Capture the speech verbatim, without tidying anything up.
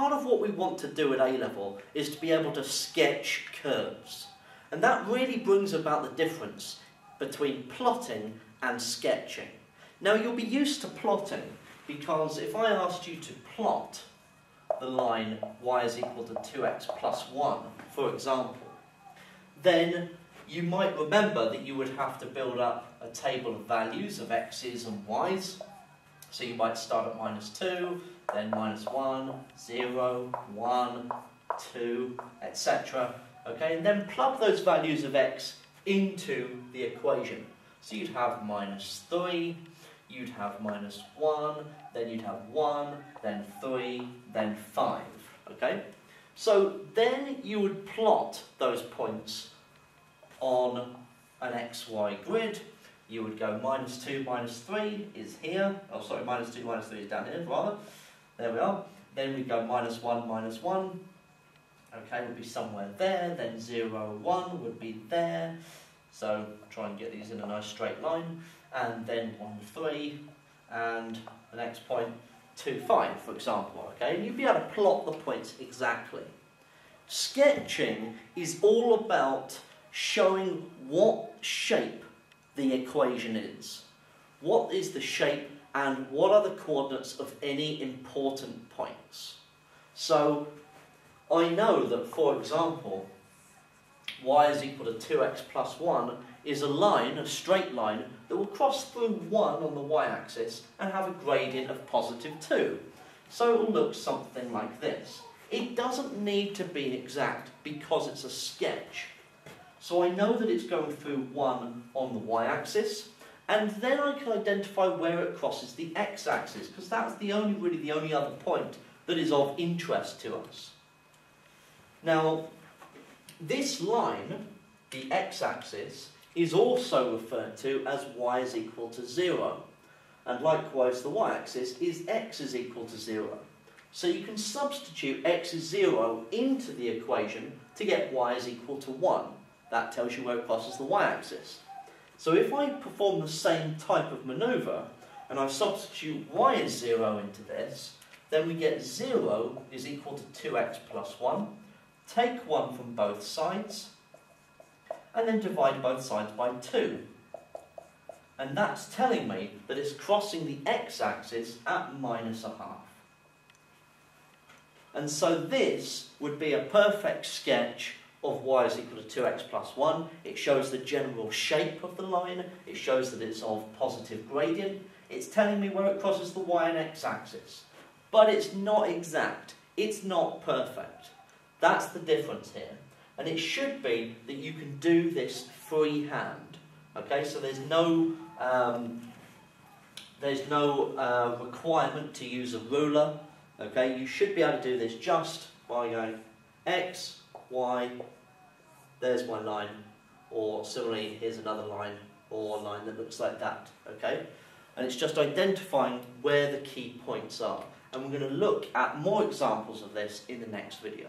part of what we want to do at A-level is to be able to sketch curves. And that really brings about the difference between plotting and sketching. Now you'll be used to plotting, because if I asked you to plot the line y is equal to two x plus one, for example, then you might remember that you would have to build up a table of values of x's and y's. So you might start at minus two, then minus one, zero, one, two, et cetera. Okay, and then plug those values of x into the equation. So you'd have minus three, you'd have minus one, then you'd have one, then three, then five. Okay? So then you would plot those points on an xy grid. You would go minus two, minus three is here. Oh, sorry, minus two, minus three is down here, rather. There we are. Then we go minus one, minus one. Okay, would be somewhere there. Then zero, one would be there. So try and get these in a nice straight line. And then one, three, and the next point, two, five, for example. Okay, and you'd be able to plot the points exactly. Sketching is all about showing what shape the equation is. What is the shape and what are the coordinates of any important points? So I know that, for example, y is equal to two x plus one is a line, a straight line, that will cross through one on the y-axis and have a gradient of positive two. So it will look something like this. It doesn't need to be exact because it's a sketch. So I know that it's going through one on the y-axis, and then I can identify where it crosses the x-axis, because that's the only, really the only other point that is of interest to us. Now, this line, the x-axis, is also referred to as y is equal to zero. And likewise, the y-axis is x is equal to zero. So you can substitute x is zero into the equation to get y is equal to one. That tells you where it crosses the y-axis. So if I perform the same type of manoeuvre, and I substitute y is zero into this, then we get zero is equal to two x plus one. Take one from both sides, and then divide both sides by two. And that's telling me that it's crossing the x-axis at minus a half. And so this would be a perfect sketch of y is equal to two x plus one. It shows the general shape of the line, it shows that it's of positive gradient, it's telling me where it crosses the y and x-axis. But it's not exact, it's not perfect. That's the difference here. And it should be that you can do this freehand. Okay, so there's no, um, there's no uh, requirement to use a ruler. Okay, you should be able to do this just by going x, y, there's my line, or similarly, here's another line, or a line that looks like that, okay? And it's just identifying where the key points are. And we're going to look at more examples of this in the next video.